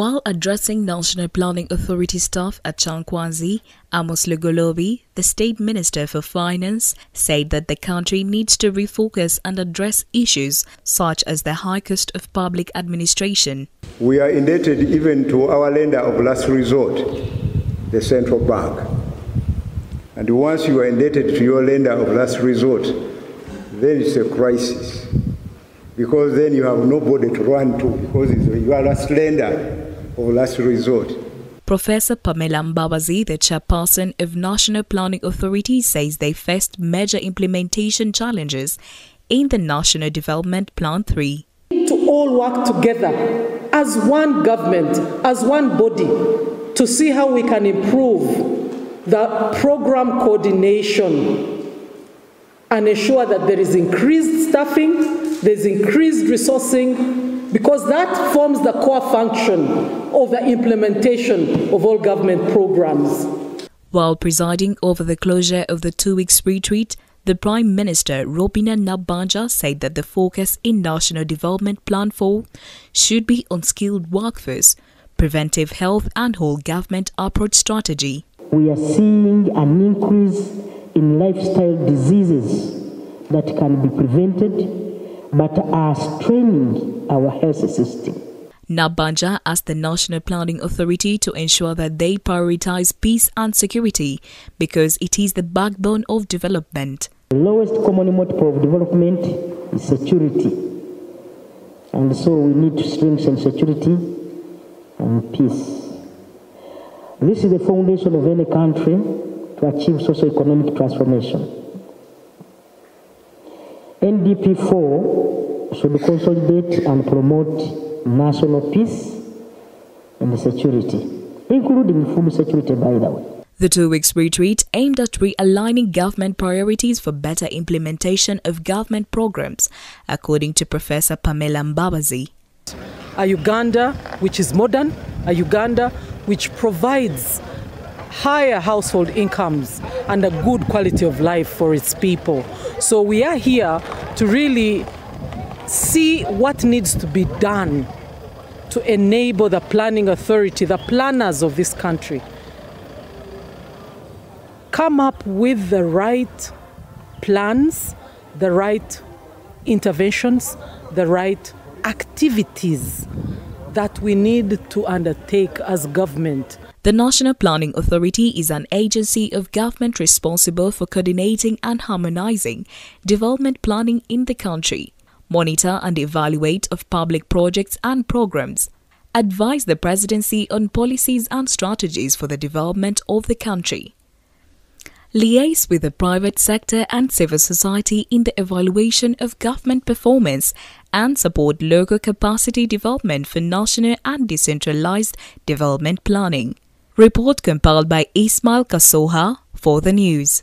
While addressing National Planning Authority staff at Changkwazi, Amos Lugolobi, the State Minister for Finance, said that the country needs to refocus and address issues such as the high cost of public administration. We are indebted even to our lender of last resort, the central bank. And once you are indebted to your lender of last resort, then it's a crisis. Because then you have nobody to run to, because you are last lender or last resort. Professor Pamela Mbabazi, the chairperson of National Planning Authority, says they faced major implementation challenges in the National Development Plan 3. We need to all work together as one government, as one body, to see how we can improve the program coordination and ensure that there is increased staffing, there's increased resourcing, because that forms the core function of the implementation of all government programs. While presiding over the closure of the 2 weeks retreat, the Prime Minister, Robinah Nabbanja, said that the focus in National Development Plan 4 should be on skilled workforce, preventive health and whole government approach strategy. We are seeing an increase in lifestyle diseases that can be prevented, but are straining our health system. Nabbanja asked the National Planning Authority to ensure that they prioritize peace and security because it is the backbone of development. The lowest common multiple of development is security. And so we need to strengthen security and peace. This is the foundation of any country to achieve socio-economic transformation. NDP4 should consolidate and promote national peace and security, including food security, by the way. The 2 weeks retreat aimed at realigning government priorities for better implementation of government programs, according to Professor Pamela Mbabazi. A Uganda which is modern, a Uganda which provides higher household incomes and a good quality of life for its people. So we are here to really see what needs to be done to enable the planning authority, the planners of this country, come up with the right plans, the right interventions, the right activities that we need to undertake as government. The National Planning Authority is an agency of government responsible for coordinating and harmonizing development planning in the country, monitor and evaluate of public projects and programs, advise the presidency on policies and strategies for the development of the country, liaise with the private sector and civil society in the evaluation of government performance, and support local capacity development for national and decentralized development planning. Report compiled by Ismail Kasoha for the news.